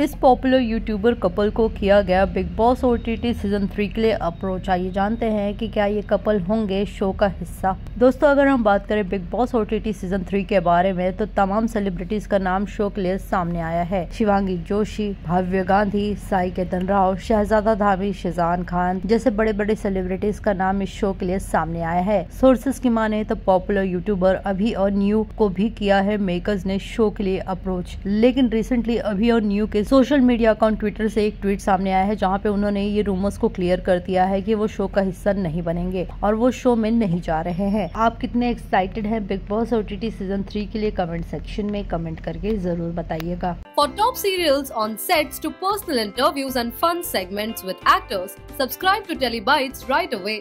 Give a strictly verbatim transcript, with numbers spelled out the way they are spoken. इस popular YouTuber couple को किया गया Bigg Boss O T T season three के लिए अप्रोच। आइए जानते हैं कि क्या ये कपल होंगे शो का हिस्सा। दोस्तों, अगर हम बात करें Bigg Boss O T T season three के बारे में तो तमाम सेलिब्रिटीज का नाम शो के लिए सामने आया है। शिवांगी जोशी, भव्य गांधी, साई केतन राव, शहजादा धामी, शहजान खान जैसे बड़े बड़े सेलिब्रिटीज का नाम इस शो के लिए सामने आया है। सोर्सेज की माने तो पॉपुलर यूट्यूबर अभी और न्यू को भी किया है मेकर्स ने शो के लिए अप्रोच। लेकिन रिसेंटली अभी और न्यू के सोशल मीडिया अकाउंट ट्विटर से एक ट्वीट सामने आया है, जहां पे उन्होंने ये रूमर्स को क्लियर कर दिया है कि वो शो का हिस्सा नहीं बनेंगे और वो शो में नहीं जा रहे हैं। आप कितने एक्साइटेड हैं Bigg Boss O T T season three के लिए? कमेंट सेक्शन में कमेंट करके जरूर बताइएगा। For top serials on sets to personal interviews and fun segments with actors subscribe to Telebytes right away.